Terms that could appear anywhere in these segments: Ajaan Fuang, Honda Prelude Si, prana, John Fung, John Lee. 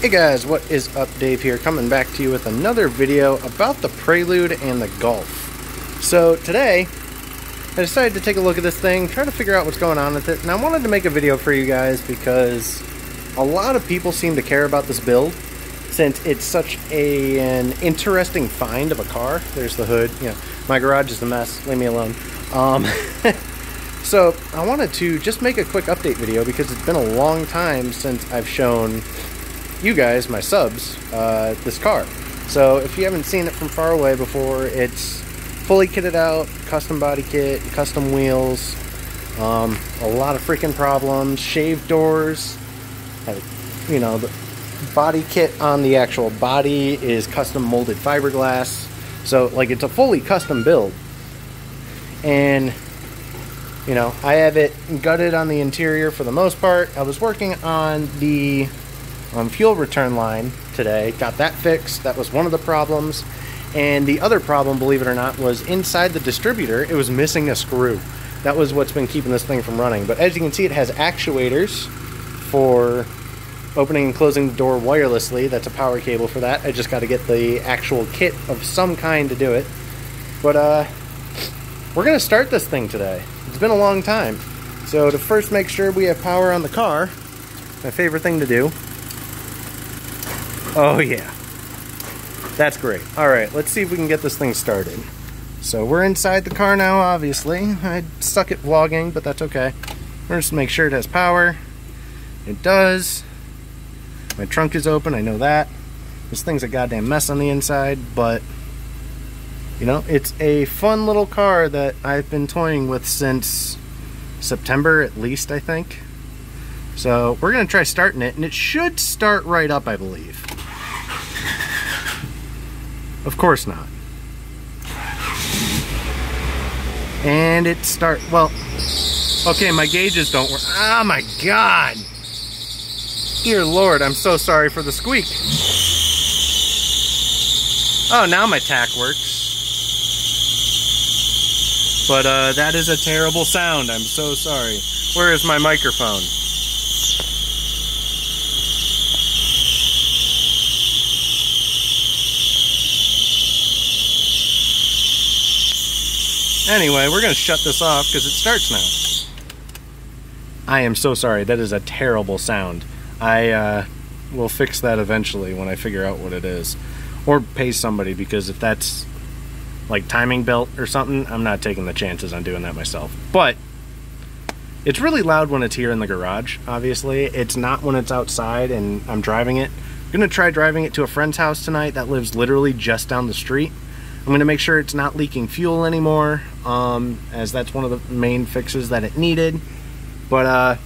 Hey guys, what is up? Dave here, coming back to you with another video about the Prelude and the Golf. So today, I decided to take a look at this thing, try to figure out what's going on with it, and I wanted to make a video for you guys because a lot of people seem to care about this build since it's such an interesting find of a car. There's the hood. You know, my garage is a mess. Leave me alone. So I wanted to just make a quick update video because it's been a long time since I've shown you guys, my subs, this car. So if you haven't seen it from far away before, it's fully kitted out, custom body kit, custom wheels, a lot of freaking problems, shaved doors, you know, the body kit on the actual body is custom molded fiberglass. So like it's a fully custom build. And you know, I have it gutted on the interior for the most part. I was working on the fuel return line today, got that fixed. That was one of the problems. And the other problem, believe it or not, was inside the distributor, it was missing a screw. That was what's been keeping this thing from running. But as you can see, it has actuators for opening and closing the door wirelessly. That's a power cable for that. I just got to get the actual kit of some kind to do it. But we're going to start this thing today. It's been a long time. So to first make sure we have power on the car, my favorite thing to do. Oh yeah, that's great. All right, let's see if we can get this thing started. So we're inside the car now, obviously. I suck at vlogging, but that's okay. We're just make sure it has power. It does. My trunk is open, I know that. This thing's a goddamn mess on the inside, but you know, it's a fun little car that I've been toying with since September at least, I think. So we're gonna try starting it, and it should start right up, I believe. Of course not. And it start, well, okay, my gauges don't work. Oh my God. Dear Lord, I'm so sorry for the squeak. Oh, now my tack works. But that is a terrible sound, I'm so sorry. Where is my microphone? Anyway, we're going to shut this off because it starts now. I am so sorry. That is a terrible sound. I will fix that eventually when I figure out what it is. Or pay somebody, because if that's like timing belt or something, I'm not taking the chances on doing that myself. But it's really loud when it's here in the garage, obviously. It's not when it's outside and I'm driving it. I'm going to try driving it to a friend's house tonight that lives literally just down the street. I'm going to make sure it's not leaking fuel anymore, as that's one of the main fixes that it needed. But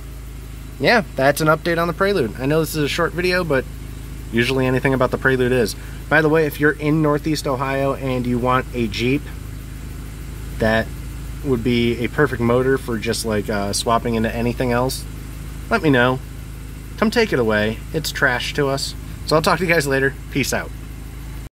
yeah, that's an update on the Prelude. I know this is a short video, but usually anything about the Prelude is. By the way, if you're in Northeast Ohio and you want a Jeep, that would be a perfect motor for just like swapping into anything else, let me know. Come take it away. It's trash to us. So I'll talk to you guys later. Peace out.